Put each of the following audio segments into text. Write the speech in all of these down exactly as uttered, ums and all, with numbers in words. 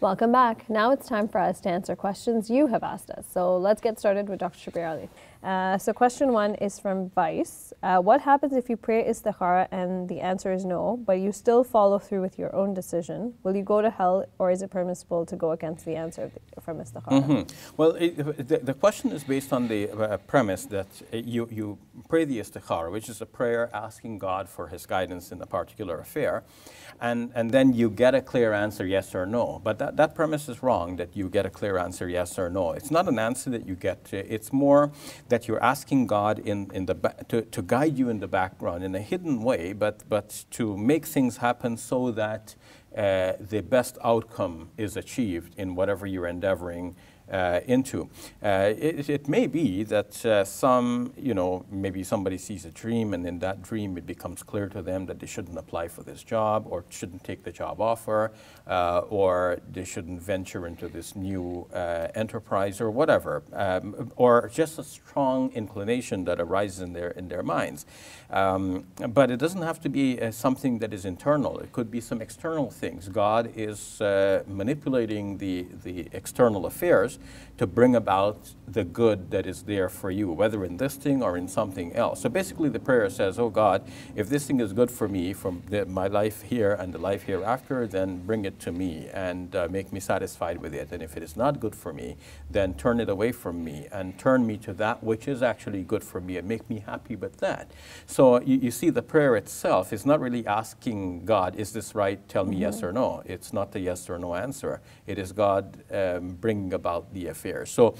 Welcome back. Now it's time for us to answer questions you have asked us. So let's get started with Doctor Shabir Ally. Uh, so question one is from Vice. Uh, what happens if you pray istikhara and the answer is no, but you still follow through with your own decision? Will you go to hell, or is it permissible to go against the answer from istikhara? Mm-hmm. Well, it, the, the question is based on the uh, premise that you, you pray the istikhara, which is a prayer asking God for his guidance in a particular affair, and, and then you get a clear answer, yes or no. But that That premise is wrong, that you get a clear answer, yes or no. It's not an answer that you get. It's more that you're asking God in, in the to, to guide you in the background in a hidden way, but, but to make things happen so that uh, the best outcome is achieved in whatever you're endeavoring Uh, into. Uh, it, it may be that uh, some, you know, maybe somebody sees a dream, and in that dream it becomes clear to them that they shouldn't apply for this job, or shouldn't take the job offer, uh, or they shouldn't venture into this new uh, enterprise, or whatever, um, or just a strong inclination that arises in their, in their minds. Um, but it doesn't have to be uh, something that is internal. It could be some external things. God is uh, manipulating the, the external affairs to bring about the good that is there for you, whether in this thing or in something else. So basically the prayer says, oh God, if this thing is good for me, from the, my life here and the life hereafter, then bring it to me and uh, make me satisfied with it. And if it is not good for me, then turn it away from me and turn me to that which is actually good for me, and make me happy with that. So you, you see, the prayer itself is not really asking God, is this right? Tell me mm-hmm. yes or no. It's not the yes or no answer. It is God um, bringing about the affair. So uh,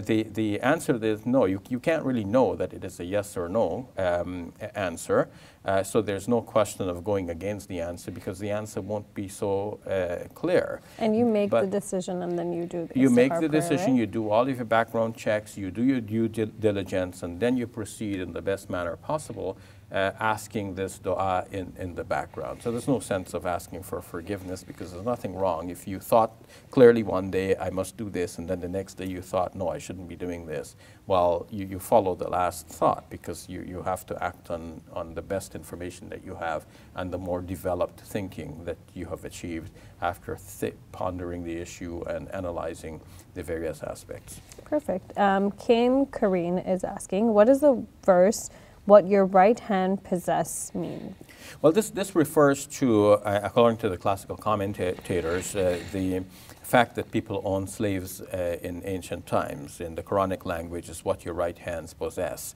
the, the answer is no. You, you can't really know that it is a yes or no um, answer. Uh, so there's no question of going against the answer, because the answer won't be so uh, clear. And you make but the decision, and then you do the You make the prayer, decision, right? You do all of your background checks, you do your due diligence, and then you proceed in the best manner possible, Uh, asking this du'a in, in the background. So there's no sense of asking for forgiveness, because there's nothing wrong. If you thought clearly one day, I must do this, and then the next day you thought, no, I shouldn't be doing this, well, you, you follow the last thought, because you, you have to act on, on the best information that you have, and the more developed thinking that you have achieved after th pondering the issue and analyzing the various aspects. Perfect. Um, Kim Kareen is asking, what is the verse, what your right hand possess mean? Well, this, this refers to, uh, according to the classical commentators, uh, the fact that people owned slaves uh, in ancient times. In the Quranic language, is what your right hands possess.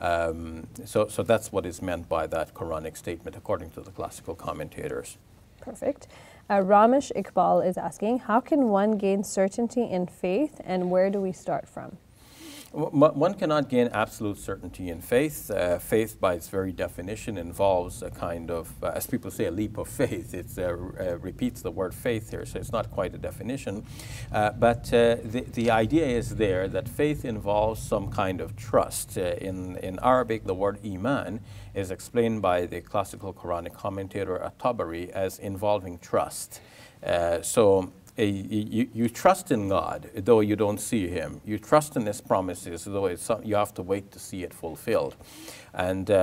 Um, so, so that's what is meant by that Quranic statement, according to the classical commentators. Perfect. Uh, Ramesh Iqbal is asking, how can one gain certainty in faith, and where do we start from? One cannot gain absolute certainty in faith. Uh, faith, by its very definition, involves a kind of, uh, as people say, a leap of faith. It uh, uh, repeats the word faith here, so it's not quite a definition. Uh, but uh, the, the idea is there that faith involves some kind of trust. Uh, in, in Arabic, the word iman is explained by the classical Quranic commentator At-Tabari as involving trust. Uh, so. A, you, you trust in God, though you don't see him. You trust in his promises, though it's, you have to wait to see it fulfilled. And um,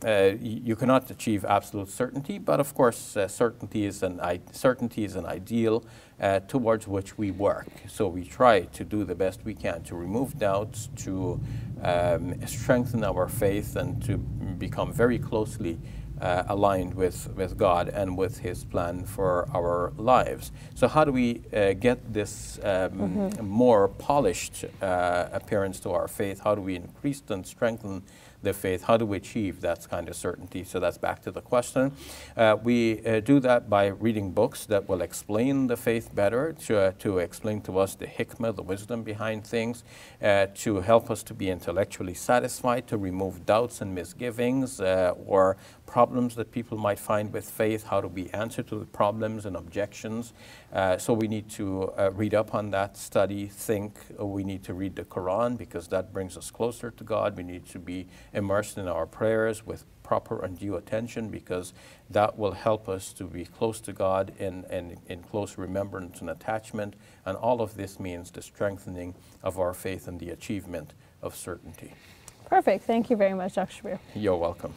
uh, you cannot achieve absolute certainty, but of course, uh, certainty is an I certainty is an ideal uh, towards which we work. So we try to do the best we can to remove doubts, to um, strengthen our faith, and to become very closely Uh, aligned with, with God and with his plan for our lives. So how do we uh, get this um, mm-hmm. more polished uh, appearance to our faith? How do we increase and strengthen the faith? How do we achieve that kind of certainty? So that's back to the question. Uh, we uh, do that by reading books that will explain the faith better, to, uh, to explain to us the hikmah, the wisdom behind things, uh, to help us to be intellectually satisfied, to remove doubts and misgivings uh, or problems that people might find with faith. How do we answer to the problems and objections? Uh, so we need to uh, read up on that, study, think. We need to read the Quran, because that brings us closer to God. We need to be immersed in our prayers with proper and due attention, because that will help us to be close to God in, in, in close remembrance and attachment. And all of this means the strengthening of our faith and the achievement of certainty. Perfect. Thank you very much, Doctor Shabir. You're welcome.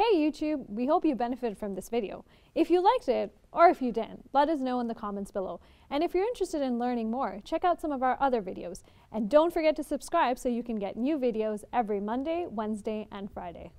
Hey YouTube, we hope you benefited from this video. If you liked it, or if you didn't, let us know in the comments below. And if you're interested in learning more, check out some of our other videos. And don't forget to subscribe so you can get new videos every Monday, Wednesday, and Friday.